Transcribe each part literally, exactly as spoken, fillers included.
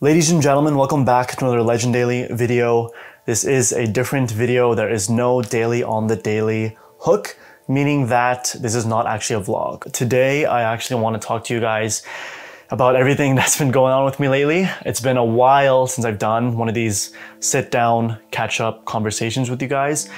Ladies and gentlemen, welcome back to another Legendaley video. This is a different video. There is no daily on the daily hook, meaning that this is not actually a vlog. Today, I actually want to talk to you guys about everything that's been going on with me lately. It's been a while since I've done one of these sit down, catch up conversations with you guys.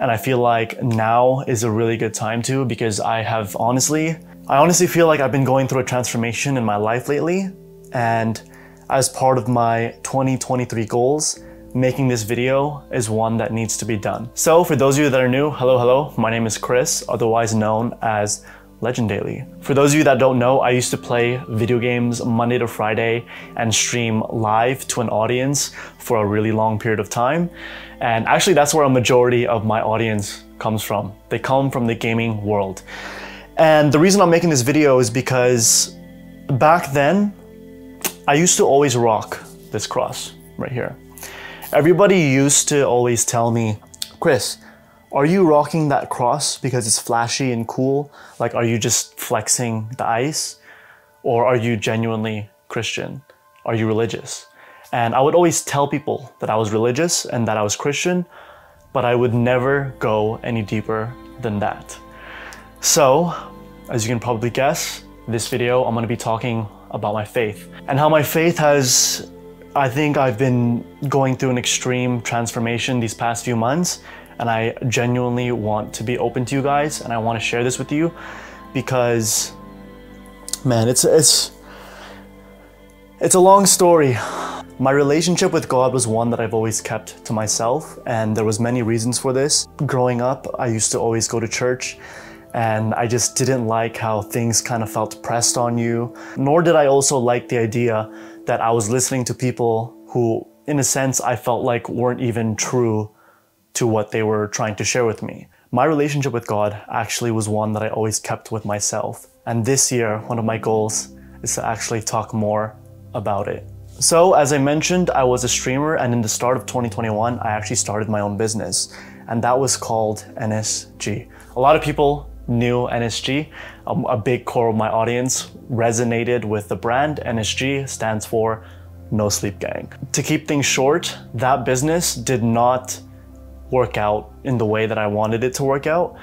And I feel like now is a really good time to, because I have honestly, I honestly feel like I've been going through a transformation in my life lately. And as part of my twenty twenty-three goals, making this video is one that needs to be done. So for those of you that are new, hello, hello, my name is Chris, otherwise known as Legendaley. For those of you that don't know, I used to play video games Monday to Friday and stream live to an audience for a really long period of time. And actually that's where a majority of my audience comes from. They come from the gaming world. And the reason I'm making this video is because back then, I used to always rock this cross right here. Everybody used to always tell me, Chris, are you rocking that cross because it's flashy and cool? Like, are you just flexing the ice? Or are you genuinely Christian? Are you religious? And I would always tell people that I was religious and that I was Christian, but I would never go any deeper than that. So, as you can probably guess, this video, I'm gonna be talking about my faith and how my faith has, I think I've been going through an extreme transformation these past few months, and I genuinely want to be open to you guys, and I want to share this with you because, man, it's it's it's a long story. My relationship with God was one that I've always kept to myself, and there was many reasons for this. Growing up, I used to always go to church, and I just didn't like how things kind of felt pressed on you. Nor did I also like the idea that I was listening to people who, in a sense, I felt like weren't even true to what they were trying to share with me. My relationship with God actually was one that I always kept with myself. And this year, one of my goals is to actually talk more about it. So as I mentioned, I was a streamer, and in the start of twenty twenty-one, I actually started my own business, and that was called N S G. A lot of people knew N S G. Um, a big core of my audience resonated with the brand. N S G stands for No Sleep Gang. To keep things short, that business did not work out in the way that I wanted it to work out.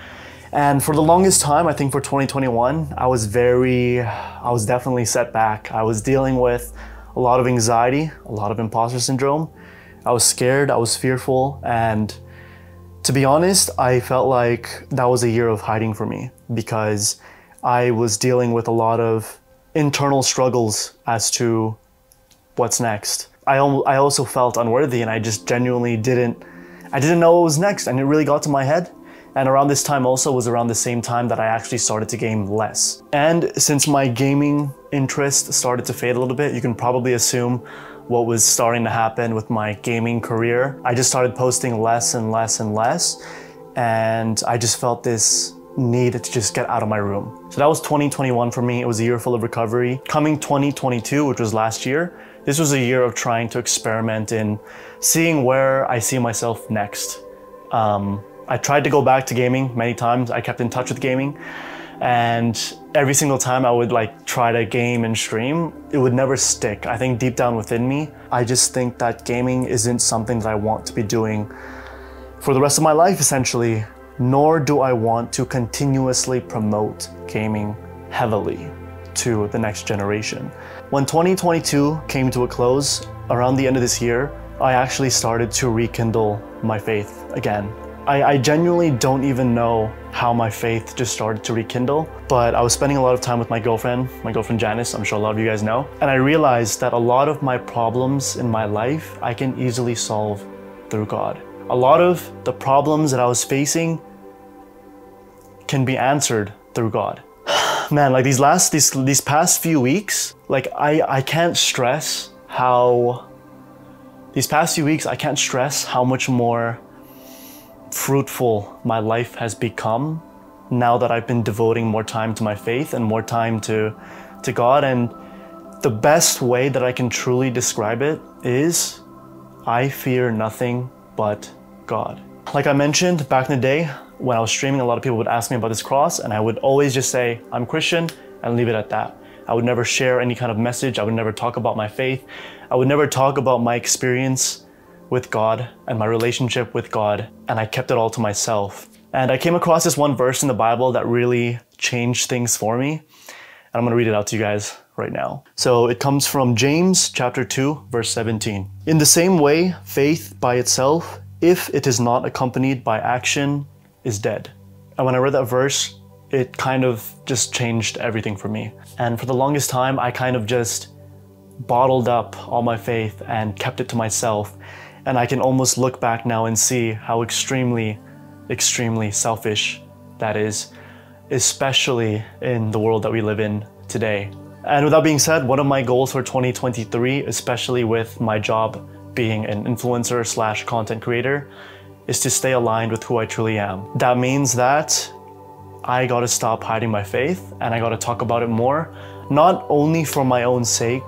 And for the longest time, I think for twenty twenty-one, I was very, I was definitely set back. I was dealing with a lot of anxiety, a lot of imposter syndrome. I was scared, I was fearful, and to be honest, I felt like that was a year of hiding for me because I was dealing with a lot of internal struggles as to what's next. I, I also felt unworthy, and I just genuinely didn't, I didn't know what was next, and it really got to my head. And around this time also was around the same time that I actually started to game less. And since my gaming interest started to fade a little bit, you can probably assume what was starting to happen with my gaming career. I just started posting less and less and less, and I just felt this need to just get out of my room. So that was twenty twenty-one for me. It was a year full of recovery. Coming twenty twenty-two, which was last year, this was a year of trying to experiment in seeing where I see myself next. Um, I tried to go back to gaming many times. I kept in touch with gaming, and every single time I would like try to game and stream, it would never stick. I think deep down within me, I just think that gaming isn't something that I want to be doing for the rest of my life, essentially, nor do I want to continuously promote gaming heavily to the next generation. When twenty twenty-two came to a close, around the end of this year, I actually started to rekindle my faith again. I, I genuinely don't even know how my faith just started to rekindle, but I was spending a lot of time with my girlfriend, my girlfriend Janice, I'm sure a lot of you guys know, and I realized that a lot of my problems in my life, I can easily solve through God. A lot of the problems that I was facing can be answered through God. Man, like these last, these, these past few weeks, like I, I can't stress how, these past few weeks, I can't stress how much more fruitful my life has become now that I've been devoting more time to my faith and more time to to God. And the best way that I can truly describe it is I fear nothing but God. Like I mentioned back in the day when I was streaming, a lot of people would ask me about this cross, and I would always just say I'm Christian and leave it at that. I would never share any kind of message. I would never talk about my faith. I would never talk about my experience with God and my relationship with God. And I kept it all to myself. And I came across this one verse in the Bible that really changed things for me. And I'm going to read it out to you guys right now. So it comes from James chapter two, verse seventeen. In the same way, faith by itself, if it is not accompanied by action, is dead. And when I read that verse, it kind of just changed everything for me. And for the longest time, I kind of just bottled up all my faith and kept it to myself. And I can almost look back now and see how extremely, extremely selfish that is, especially in the world that we live in today. And with that being said, one of my goals for twenty twenty-three, especially with my job being an influencer slash content creator, is to stay aligned with who I truly am. That means that I gotta stop hiding my faith and I gotta talk about it more, not only for my own sake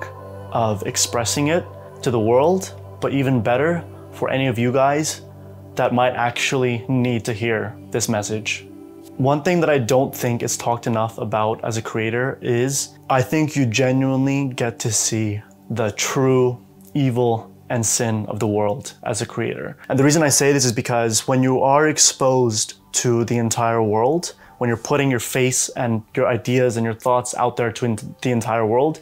of expressing it to the world, but even better for any of you guys that might actually need to hear this message. One thing that I don't think is talked enough about as a creator is, I think you genuinely get to see the true evil and sin of the world as a creator. And the reason I say this is because when you are exposed to the entire world, when you're putting your face and your ideas and your thoughts out there to the entire world,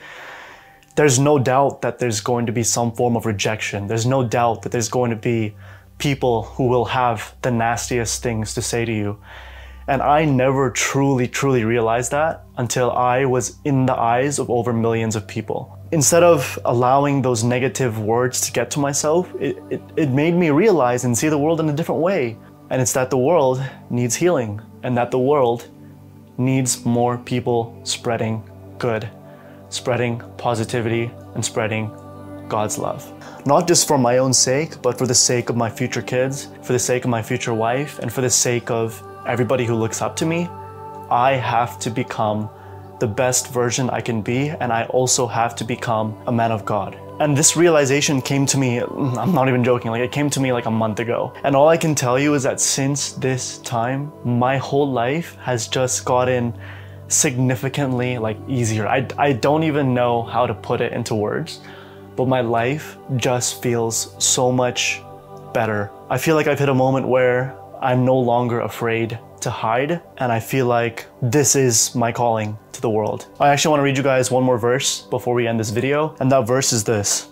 there's no doubt that there's going to be some form of rejection. There's no doubt that there's going to be people who will have the nastiest things to say to you. And I never truly, truly realized that until I was in the eyes of over millions of people. Instead of allowing those negative words to get to myself, it, it, it made me realize and see the world in a different way. And it's that the world needs healing and that the world needs more people spreading good, spreading positivity and spreading God's love. Not just for my own sake, but for the sake of my future kids, for the sake of my future wife, and for the sake of everybody who looks up to me. I have to become the best version I can be, and I also have to become a man of God. And this realization came to me, I'm not even joking, like it came to me like a month ago. And all I can tell you is that since this time, my whole life has just gotten significantly like easier. I, I don't even know how to put it into words, but my life just feels so much better. I feel like I've hit a moment where I'm no longer afraid to hide, and I feel like this is my calling to the world. I actually want to read you guys one more verse before we end this video, and that verse is this.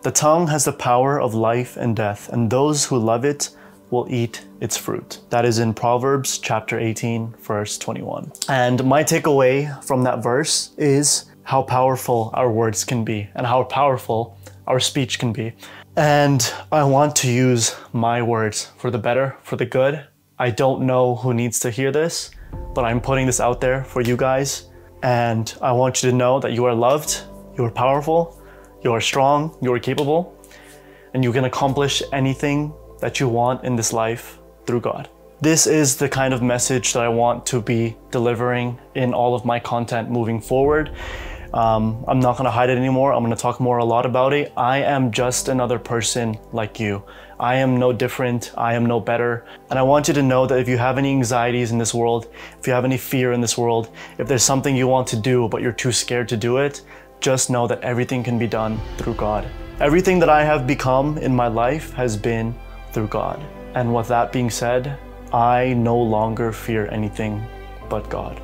The tongue has the power of life and death, and those who love it will eat its fruit. That is in Proverbs chapter eighteen, verse twenty-one. And my takeaway from that verse is how powerful our words can be and how powerful our speech can be. And I want to use my words for the better, for the good. I don't know who needs to hear this, but I'm putting this out there for you guys. And I want you to know that you are loved, you are powerful, you are strong, you are capable, and you can accomplish anything that you want in this life through God. This is the kind of message that I want to be delivering in all of my content moving forward. Um, I'm not gonna hide it anymore. I'm gonna talk more a lot about it. I am just another person like you. I am no different. I am no better. And I want you to know that if you have any anxieties in this world, if you have any fear in this world, if there's something you want to do but you're too scared to do it, just know that everything can be done through God. Everything that I have become in my life has been through God. And with that being said, I no longer fear anything but God.